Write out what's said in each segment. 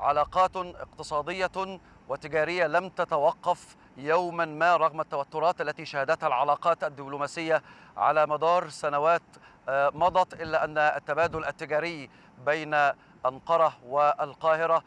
علاقات اقتصادية وتجارية لم تتوقف يوما ما رغم التوترات التي شهدتها العلاقات الدبلوماسية على مدار سنوات مضت، إلا أن التبادل التجاري بين أنقرة والقاهرة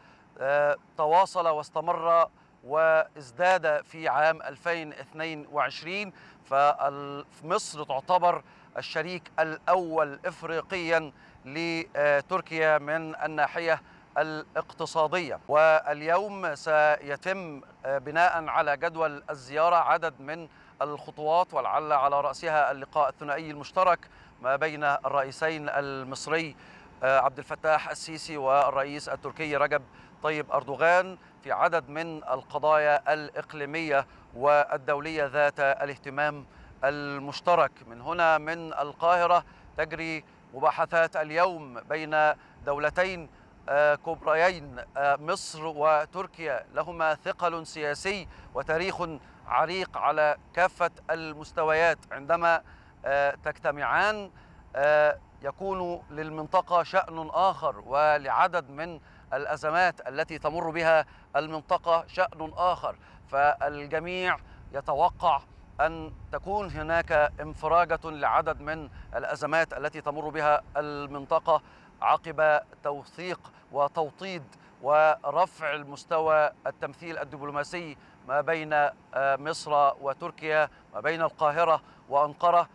تواصل واستمر وازداد في عام 2022. فمصر تعتبر الشريك الأول إفريقيا لتركيا من الناحية الاقتصادية. واليوم سيتم بناء على جدول الزيارة عدد من الخطوات، ولعل على رأسها اللقاء الثنائي المشترك ما بين الرئيسين المصري عبد الفتاح السيسي والرئيس التركي رجب طيب أردوغان في عدد من القضايا الإقليمية والدولية ذات الاهتمام المشترك. من هنا من القاهرة تجري مباحثات اليوم بين دولتين كبريين مصر وتركيا، لهما ثقل سياسي وتاريخ عريق على كافة المستويات. عندما تجتمعان يكون للمنطقة شأن آخر، ولعدد من الأزمات التي تمر بها المنطقة شأن آخر، فالجميع يتوقع أن تكون هناك انفراجة لعدد من الأزمات التي تمر بها المنطقة عقب توثيق وتوطيد ورفع المستوى التمثيل الدبلوماسي ما بين مصر وتركيا، ما بين القاهرة وأنقرة.